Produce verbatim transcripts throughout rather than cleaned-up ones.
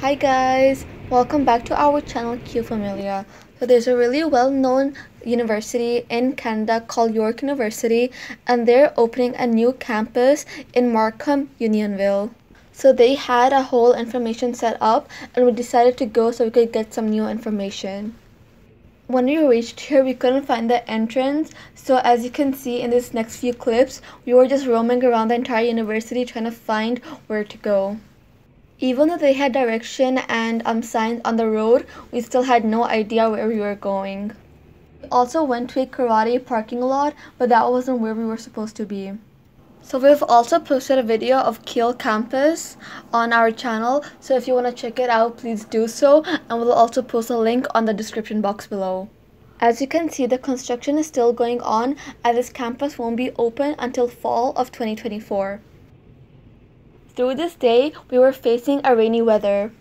Hi guys, welcome back to our channel Q Familia. So there's a really well-known university in Canada called York University, and they're opening a new campus in Markham, Unionville. So they had a whole information set up, and we decided to go so we could get some new information. When we reached here, we couldn't find the entrance, so as you can see in this next few clips, we were just roaming around the entire university trying to find where to go. Even though they had direction and um, signs on the road, we still had no idea where we were going. We also went to a karate parking lot, but that wasn't where we were supposed to be. So we've also posted a video of Keele Campus on our channel, so if you want to check it out, please do so, and we'll also post a link on the description box below. As you can see, the construction is still going on, and this campus won't be open until fall of twenty twenty-four. Through this day, we were facing a rainy weather.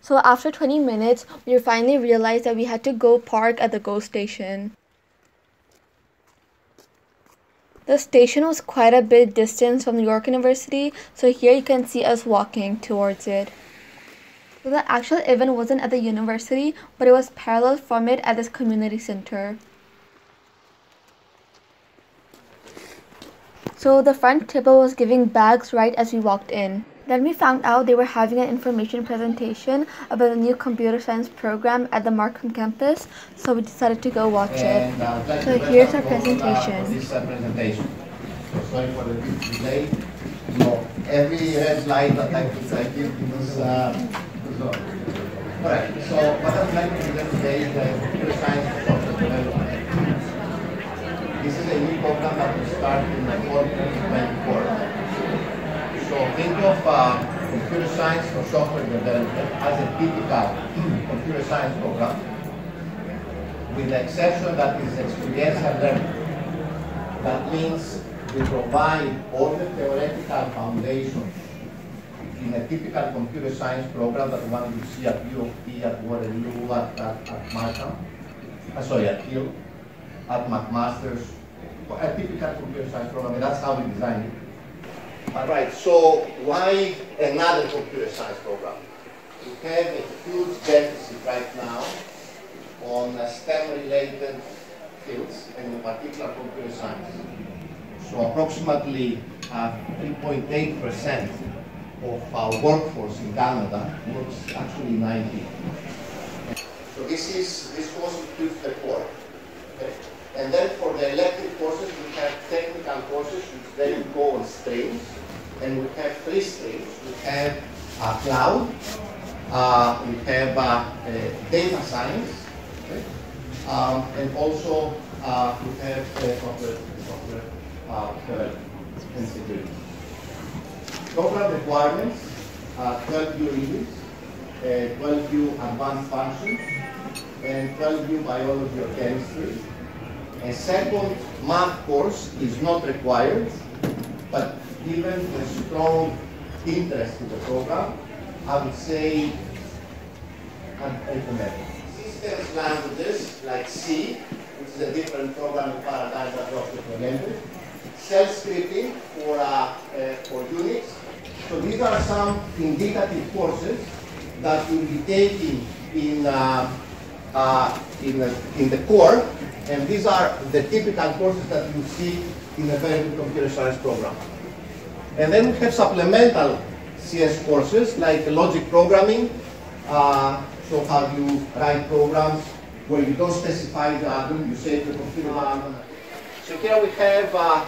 So after twenty minutes, we finally realized that we had to go park at the GO station. The station was quite a bit distant from York University, so here you can see us walking towards it. So the actual event wasn't at the university, but it was parallel from it at this community center. So the front table was giving bags right as we walked in. Then we found out they were having an information presentation about the new computer science program at the Markham campus, so we decided to go watch and it. Uh, so here's our presentation. For this, uh, presentation. So sorry for the delay. No, every red light that I could I give because uh, no. Alright, so what I would like to present today is the computer science software development. This is a new program that will start in the fall twenty twenty-four. So think of uh, computer science for software development as a typical computer science program, with the exception that is experiential learning. That means we provide all the theoretical foundations in a typical computer science program that one you see at U of T, at Waterloo, at, at, at Markham, uh, sorry, at Keele. At McMaster's, a typical computer science program, and that's how we designed it. All right, so why another computer science program? We have a huge deficit right now on STEM-related fields, and in particular computer science. So approximately three point eight percent uh, of our workforce in Canada works actually in I T. So this is, this constitutes the core. Okay. And then for the elective courses, we have technical courses, which then go on streams. And we have three streams. We have uh, cloud, uh, we have uh, uh, data science, okay. um, and also uh, we have uh, software, software uh, and security. Program requirements, uh, twelve U units, uh, twelve U advanced functions, and twelve U biology or chemistry. A second math course is not required, but given the strong interest in the program, I would say I'd recommend it. Systems languages like C, which is a different programming paradigm that was implemented, shell scripting for, uh, uh, for Unix. So these are some indicative courses that will be taken in, uh, uh, in, the, in the core. And these are the typical courses that you see in a very good computer science program. And then we have supplemental C S courses like logic programming. Uh, so how you write programs where you don't specify the algorithm, you say the computer algorithm. So here we have uh,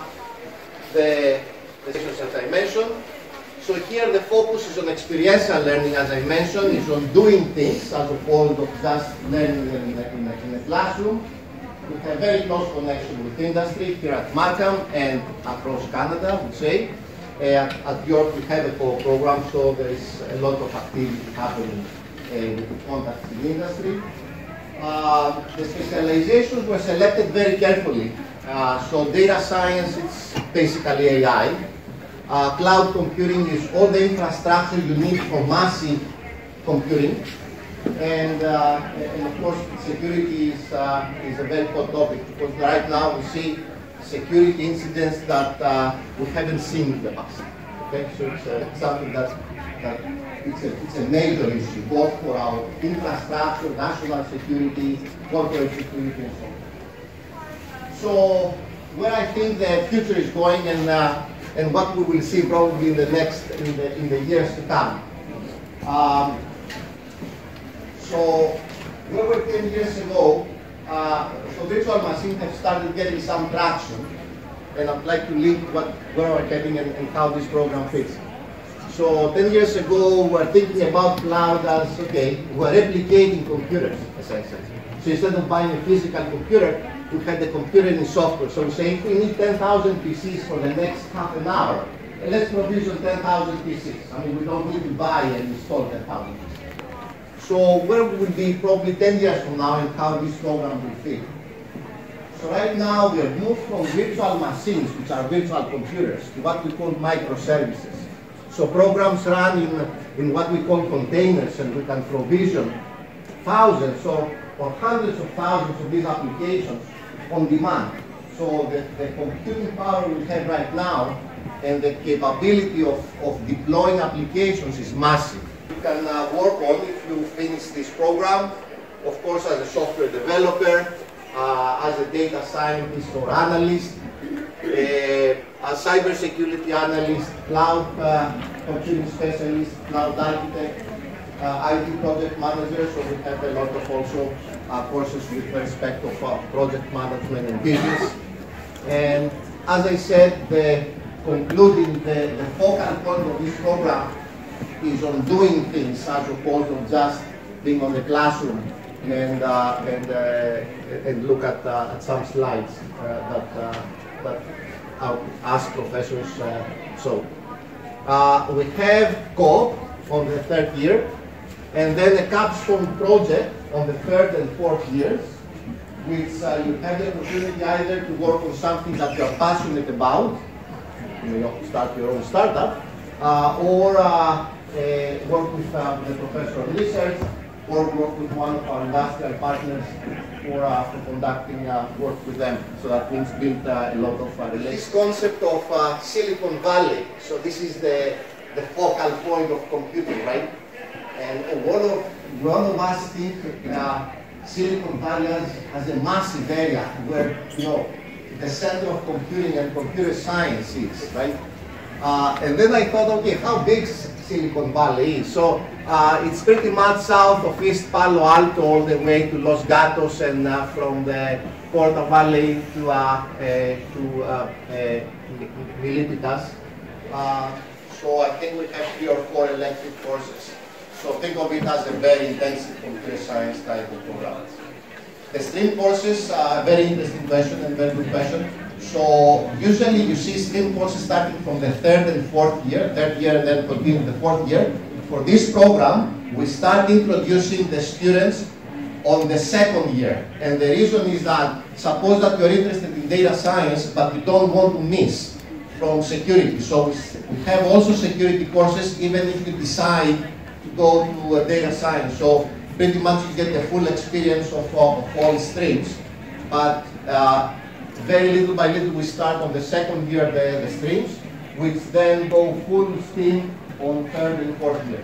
the sessions as I mentioned. So here the focus is on experiential learning, as I mentioned, is on doing things as opposed to just learning in a, in a, in a classroom. We have very close connection with industry here at Markham and across Canada, I would say. And at York, we have a core program, so there is a lot of activity happening uh, with the contacts in industry. Uh, the specializations were selected very carefully. Uh, so data science, it's basically A I. Uh, cloud computing is all the infrastructure you need for massive computing. And, uh, and of course, security is, uh, is a very hot topic because right now we see security incidents that uh, we haven't seen in the past. Okay, so it's uh, something that, that it's, a, it's a major issue, both for our infrastructure, national security, corporate security, and so on. So where I think the future is going, and uh, and what we will see probably in the next in the in the years to come. Um, so we were ten years ago. Uh, so virtual machines have started getting some traction, and I'd like to link what where we're heading and, and how this program fits. So ten years ago, we were thinking about cloud as, okay, we were replicating computers, essentially. So instead of buying a physical computer, we had the computer and the software. So we say, if we need ten thousand P Cs for the next half an hour, let's provision ten thousand P Cs. I mean, we don't need to buy and install ten thousand P Cs. So where we will be probably ten years from now, and how this program will fit. So right now we have moved from virtual machines, which are virtual computers, to what we call microservices. So programs run in, in what we call containers, and we can provision thousands or, or hundreds of thousands of these applications on demand. So the, the computing power we have right now and the capability of, of deploying applications is massive. Can uh, work on if you finish this program, of course, as a software developer, uh, as a data scientist or analyst, uh, as cybersecurity analyst, cloud uh, computing specialist, cloud architect, uh, I T project manager. So we have a lot of also uh, courses with respect of uh, project management and business. And as I said, the, concluding the, the focal point of this program is on doing things as opposed to just being on the classroom and uh, and uh, and look at, uh, at some slides uh, that uh, that I would ask professors. Uh, so uh, we have co-op on the third year, and then a capstone project on the third and fourth years, which uh, you have the opportunity either to work on something that you are passionate about, you know, start your own startup. Uh, or uh, uh, work with uh, the professor of research, or work with one of our industrial partners for, uh, for conducting uh, work with them. So that means build uh, a lot of uh, relations. This concept of uh, Silicon Valley, so this is the, the focal point of computing, right? And one of, one of us think uh, Silicon Valley has a massive area where, you know, the center of computing and computer science is, right? Uh, and then I thought, okay, how big Silicon Valley is? So uh, it's pretty much south of East Palo Alto all the way to Los Gatos, and uh, from the Porta Valley to uh, uh, to uh, uh, Milititas. Uh, so I think we have three or four elective courses. So think of it as a very intensive computer science type of program. The STEAM courses are a very interesting question and very good question. So usually you see STEAM courses starting from the third and fourth year, third year and then continuing the fourth year. For this program, we start introducing the students on the second year. And the reason is that, suppose that you're interested in data science, but you don't want to miss from security. So we have also security courses, even if you decide to go to data science. So pretty much you get the full experience of, of all streams. But uh, very little by little, we start on the second year the, the streams, which then go full steam on third and fourth year.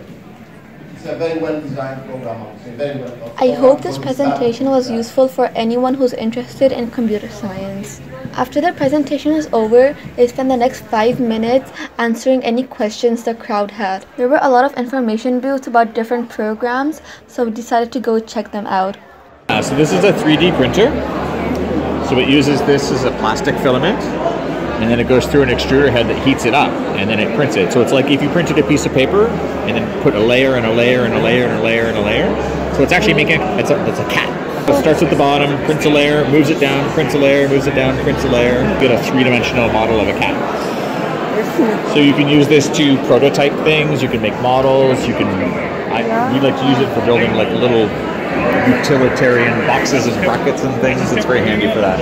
It's a very well designed program. I would say. Very well designed. I hope this presentation was useful for anyone who's interested in computer science. After the presentation is over, they spend the next five minutes answering any questions the crowd had. There were a lot of information booths about different programs, so we decided to go check them out. Uh, so this is a three D printer. So it uses this as a plastic filament, and then it goes through an extruder head that heats it up, and then it prints it. So it's like if you printed a piece of paper and then put a layer and a layer and a layer and a layer and a layer. So it's actually making, it's a, it's a cat. So it starts at the bottom, prints a layer, moves it down, prints a layer, moves it down, prints a layer. You get a three-dimensional model of a cat. So you can use this to prototype things, you can make models, you can, I, we like to use it for building like little utilitarian boxes and brackets and things. It's very handy for that.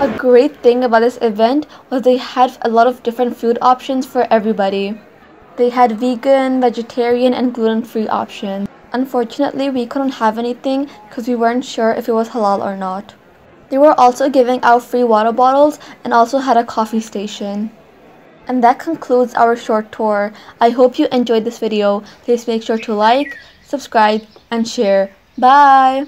A great thing about this event was they had a lot of different food options for everybody. They had vegan, vegetarian, and gluten-free options. Unfortunately, we couldn't have anything because we weren't sure if it was halal or not. They were also giving out free water bottles and also had a coffee station. And that concludes our short tour. I hope you enjoyed this video. Please make sure to like, subscribe, and share. Bye!